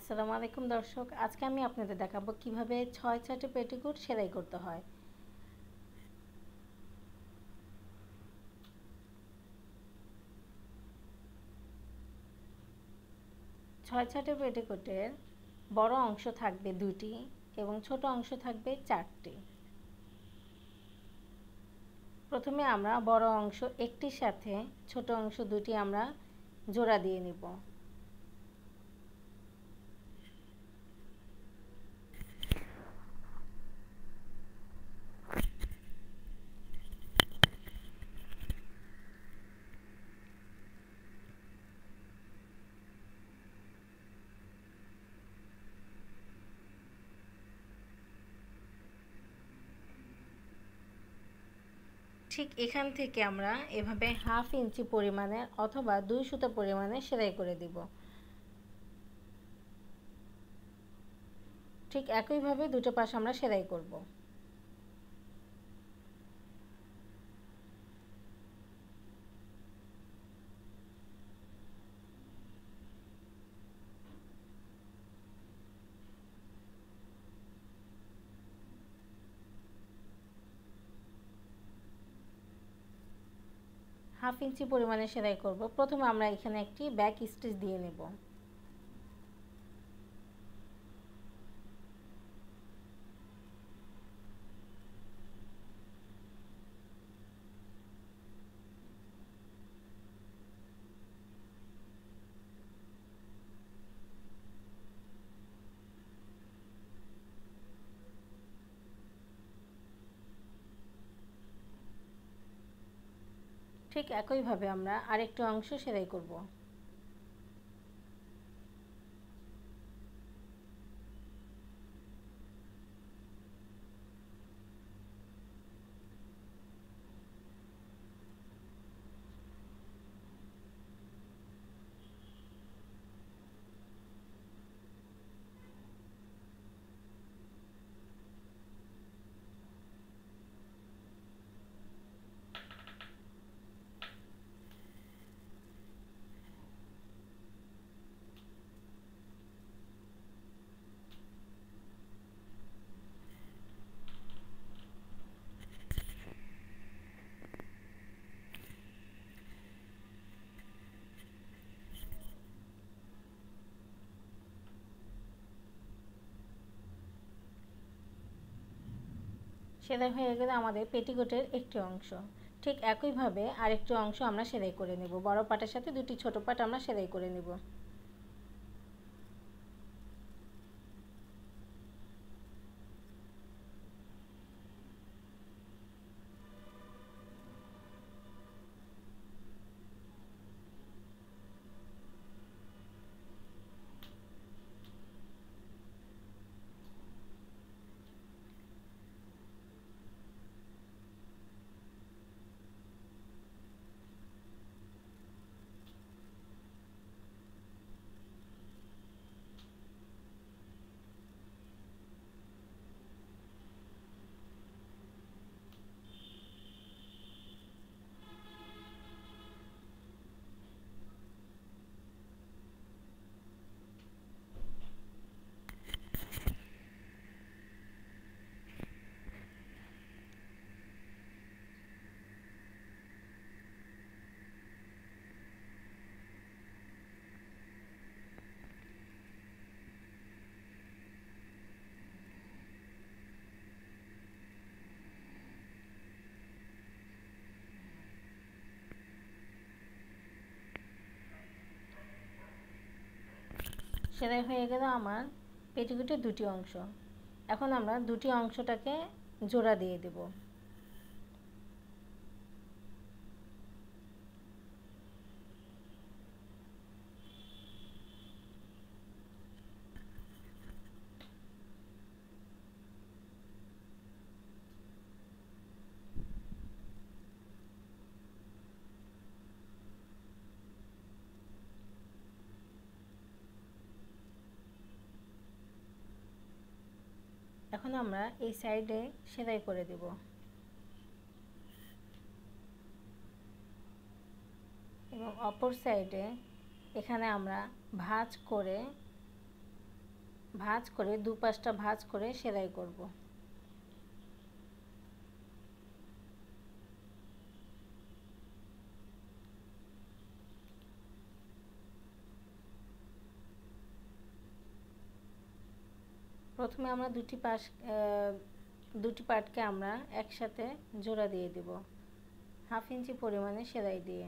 আসসালামু আলাইকুম দর্শক, আজকে আমি আপনাদের দেখাবো কিভাবে 6 পেটিকোট সেলাই করতে হয়। ছয়টি পেটিকোটের বড় অংশ থাকবে 2টি এবং ছোট অংশ থাকবে 4টি। প্রথমে আমরা বড় অংশ একটির সাথে ছোট অংশ 2টি আমরা জোড়া দিয়ে নিব। ঠিক এখান থেকে আমরা এভাবে হাফ ইঞ্চি পরিমাণের অথবা 2 সুতো পরিমাণে সেলাই করে দিব। ঠিক একইভাবে দুটো পাশ আমরা সেলাই করব। হাফ ইঞ্চি পরিমাণে সেলাই করব। প্রথমে আমরা এখানে একটি ব্যাক স্টিচ দিয়ে নেব। ঠিক একইভাবে আমরা আরেকটু অংশ সেলাই করব। সেলাই হয়ে গেলে আমাদের পেটিকোটের একটি অংশ। ঠিক একইভাবে আরেকটি অংশ আমরা সেলাই করে নেব। বড় পাটের সাথে 2টি ছোট পাট আমরা সেলাই করে নেব। সেলাই হয়ে গেল আমার পেটিকোটের 2টি অংশ। এখন আমরা 2টি অংশটাকে জোড়া দিয়ে দেব। এখন আমরা এই সাইডে সেলাই করে দেব। এবং অপর সাইডে এখানে আমরা ভাঁজ করে ভাঁজ করে দুপাশটা ভাঁজ করে সেলাই করব। প্রথমে আমরা দুটি পার্টকে আমরা একসাথে জোড়া দিয়ে দেব 1/2 ইঞ্চি পরিমাণে সেলাই দিয়ে।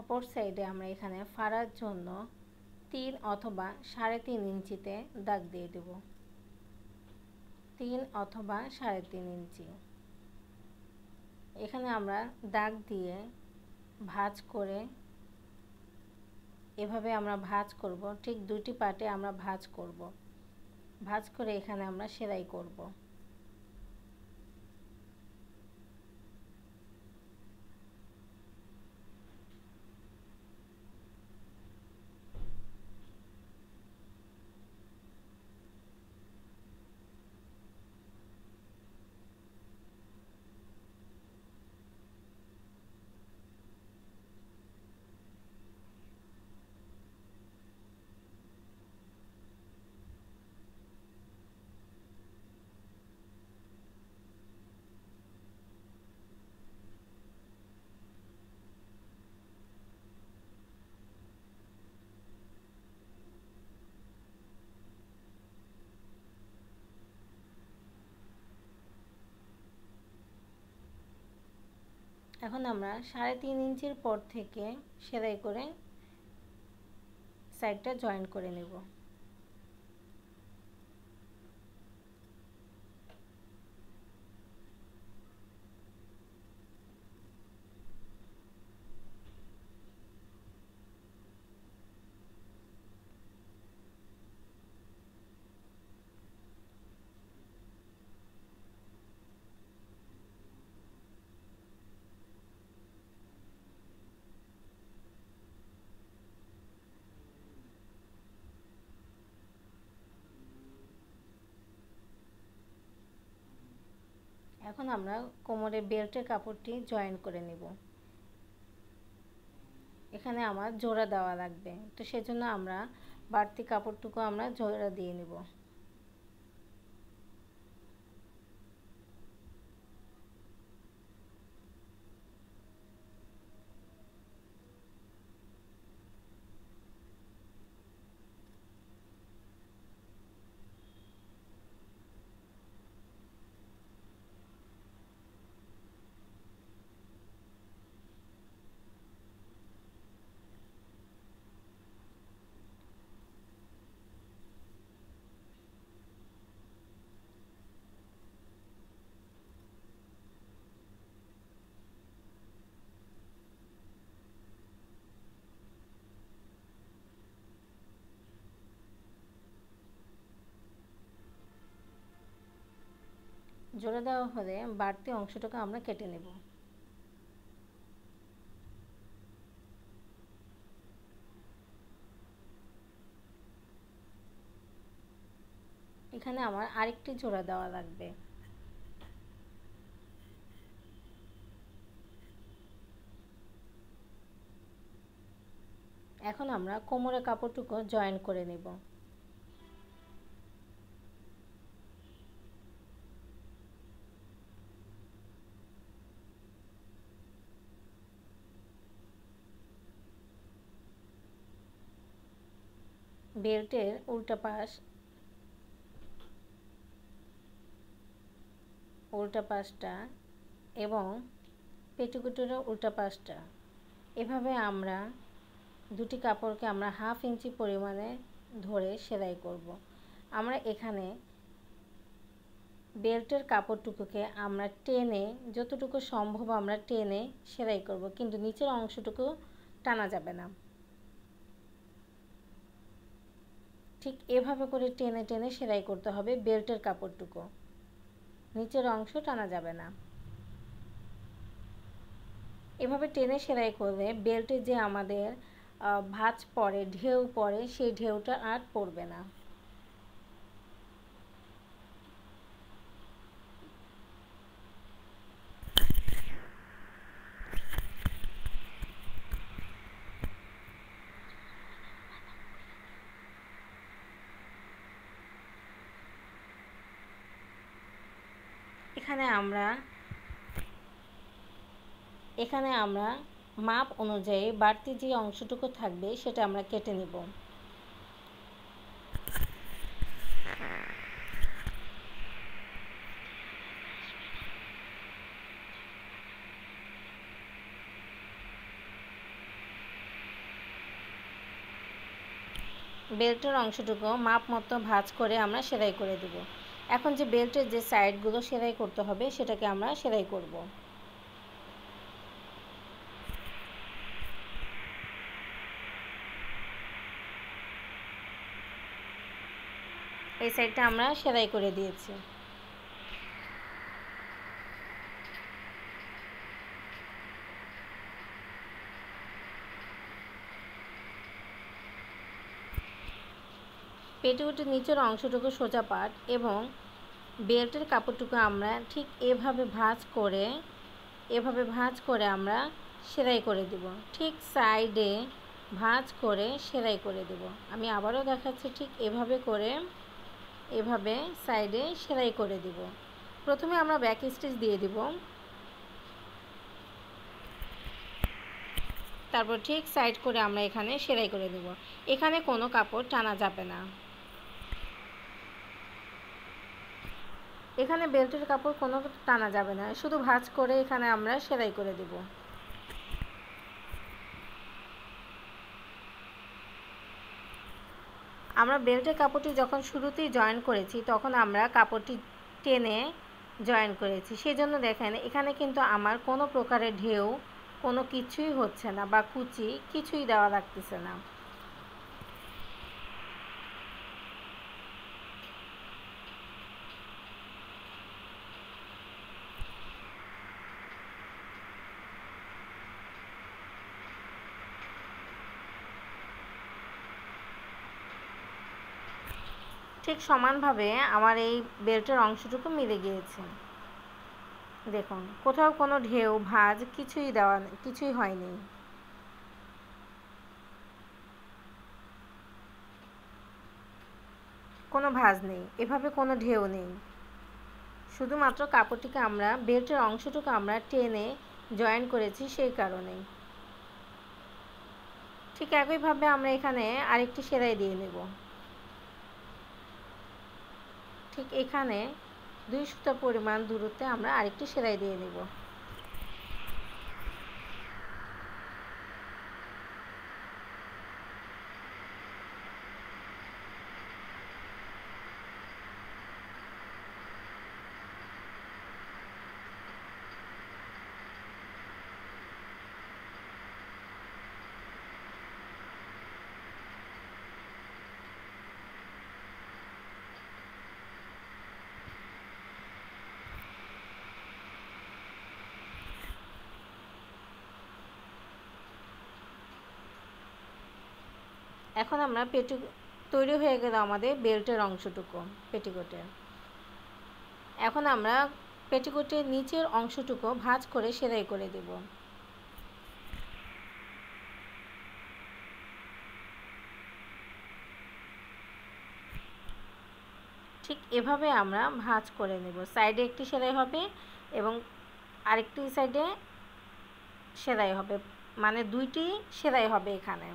অপর সাইডে আমরা এখানে ফাড়ার জন্য 3 অথবা 3.5 ইঞ্চিতে দাগ দিয়ে দেব। 3 অথবা 3.5 ইঞ্চি এখানে আমরা দাগ দিয়ে ভাঁজ করে এভাবে আমরা ভাঁজ করব। ঠিক দুটি পাটে আমরা ভাঁজ করব, ভাঁজ করে এখানে আমরা সেলাই করব। এখন আমরা 3.5 ইঞ্চির পর থেকে সেলাই করে সাইডটা জয়েন করে নেব। এখন আমরা কোমরে বেল্টের কাপড়টি জয়েন করে নেব। এখানে আমার জোড়া দেওয়া লাগবে, তো সেজন্য আমরা বাড়তি কাপড়টুকু আমরা জোড়া দিয়ে নেব। জোড়া দেওয়া হলে বাড়তি অংশটাকে আমরা কেটে নেব। এখানে আমার আরেকটি জোড়া দেওয়া লাগবে। এখন আমরা কোমরের কাপড়টুকু জয়েন করে নেব। বেল্টের উল্টা পাশটা এবং পেটিকোটের উল্টা পাশটা এভাবে আমরা দুটি কাপড়কে আমরা 1/2 ইঞ্চি পরিমাণে धरे सेलाई करब। आमरा एखाने बेल्टेर कपड़टुकुके आमरा टेने जतटुकु सम्भव आमरा टेने सेलाई करब, किन्तु नीचेर अंशटुकु टाना जाबे ना। ठीक एभाबे करे टेने टेने सेलाई करते हबे। बेल्टेर कपड़टुकु नीचेर अंश टाना जाबे ना। एभाबे टेने सेलाई करले बेल्टे जे आमादेर भाज पड़े ढेउ पड़े सेई ढेउटा आर पड़बे ना। एखाने आम्रा माप अनुयायी बाड़ती जे अंशटुकु थाकबे सेटा आम्रा केटे नेब। बेल्टेर अंशटुकु माप मतो भाज करे आम्रा सेलाई करे देब। एखन जे बेल्टेर जे साइडगुलो सेलाई करते हबे सेटाके आम्रा सेलाई करब। এই সাইডটা আমরা সেলাই করে দিয়েছি। পেটিকোটের নিচের অংশটুকু সোজা পাট এবং বেল্টের কাপড়টুকু আমরা ঠিক এভাবে ভাঁজ করে আমরা সেলাই করে দেব। ঠিক সাইডে ভাঁজ করে সেলাই করে দেব। আমি আবারও দেখাচ্ছি, ঠিক এভাবে সাইডে সেলাই করে দিব। প্রথমে আমরা ব্যাক স্টিচ দিয়ে দিব, তারপর ঠিক সাইড করে আমরা এখানে সেলাই করে দিব। এখানে কোনো কাপড় টানা যাবে না। এখানে বেল্টের কাপড় কোনো টানা যাবে না, শুধু ভাঁজ করে এখানে আমরা সেলাই করে দিব। আমরা বেল্টের কাপড়টি যখন শুরুতেই জয়েন করেছি তখন আমরা কাপড়টি টেনে জয়েন করেছি, সেজন্য দেখেন এখানে কিন্তু আমার কোনো প্রকারের ঢেউ কোনো কিছুই হচ্ছে না বা কুচি কিছুই দেওয়া লাগতেছে না। ঠিক সমানভাবে আমার এই বেল্টের অংশটুকু মিলে গিয়েছে। দেখুন কোথাও কোনো ঢেউ ভাঁজ কিছুই হয়নি। কোনো ভাঁজ নেই, এভাবে কোনো ঢেউ নেই, শুধুমাত্র কাপড়টিকে আমরা বেল্টের অংশটুকু আমরা টেনে জয়েন করেছি সেই কারণে। ঠিক একইভাবে আমরা এখানে আরেকটি সেলাই দিয়ে নেব। ঠিক এখানে 2 সুতা পরিমাণ দূরত্বে আমরা আরেকটি সেলাই দিয়ে নেব। এখন আমরা পেটি তৈরি হয়ে গেল আমাদের বেল্টের অংশটুকু পেটিকোটের। এখন আমরা পেটিকোটের নিচের অংশটুকু ভাঁজ করে সেলাই করে দেব। ঠিক এভাবে আমরা ভাঁজ করে নেব। সাইডে একটি সেলাই হবে এবং আরেকটি সাইডে সেলাই হবে, মানে দুইটি সেলাই হবে এখানে।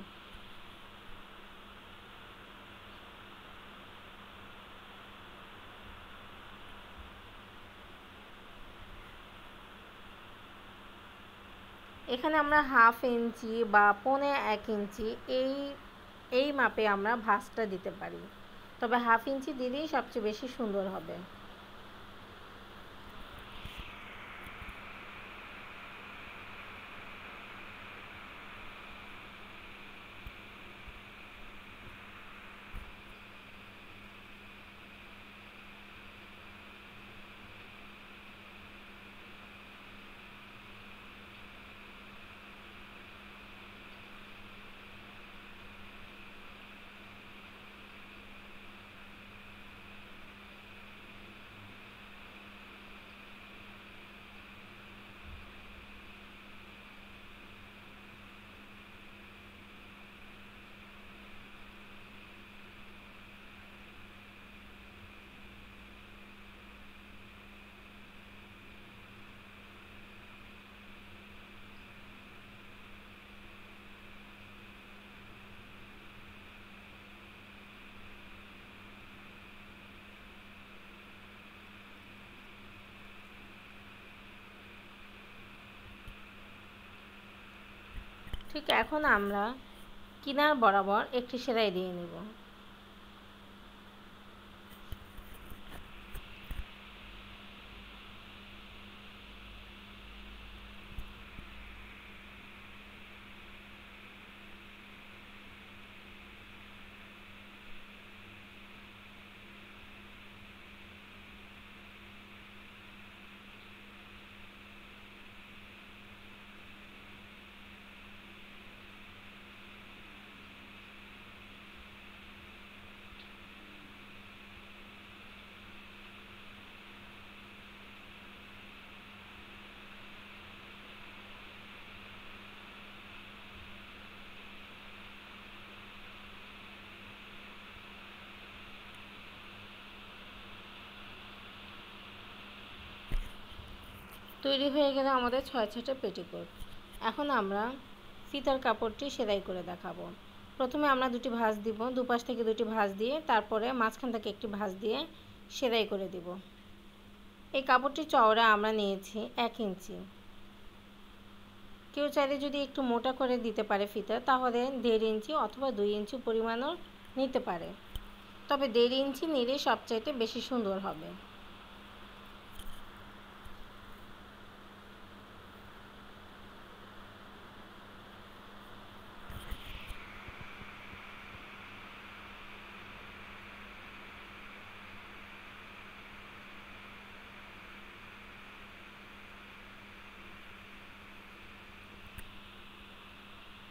এখানে আমরা হাফ ইঞ্চি বা 1/2 ইঞ্চি এই এই মাপে আমরা ভাঁজটা দিতে পারি। তবে হাফ ইঞ্চি দিলেই সবচেয়ে বেশি সুন্দর হবে। ठीक एखन आमरा किनार बराबर एकटी सेলাই दिए निब। তৈরি হয়ে গেল আমাদের ৬টা পেটিকোট। এখন আমরা ফিতার কাপড়টি সেলাই করে দেখাবো। প্রথমে আমরা দুটি ভাঁজ দিব, দুপাশ থেকে দুটি ভাঁজ দিয়ে তারপরে মাঝখান থেকে একটি ভাঁজ দিয়ে সেলাই করে দিব। এই কাপড়টি চওড়া আমরা নিয়েছি ১ ইঞ্চি। কেউ চাইলে যদি একটু মোটা করে দিতে পারে ফিতা, তাহলে ১.৫ ইঞ্চি অথবা ২ ইঞ্চি পরিমাণও নিতে পারে। তবে ১.৫ ইঞ্চি নিলে সবচাইতে বেশি সুন্দর হবে।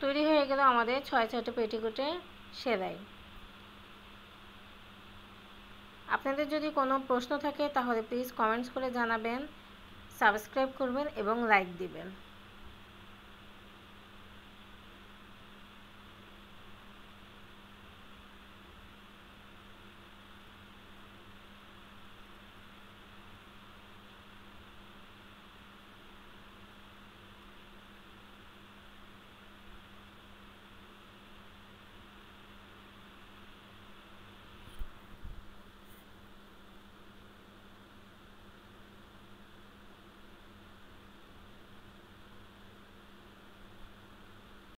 তৈরি হয়ে গেল আমাদের ৬টা পেটিকোটের সেলাই। আপনাদের যদি কোনো প্রশ্ন থাকে তাহলে প্লিজ কমেন্টস করে জানাবেন, সাবস্ক্রাইব করবেন এবং লাইক দিবেন।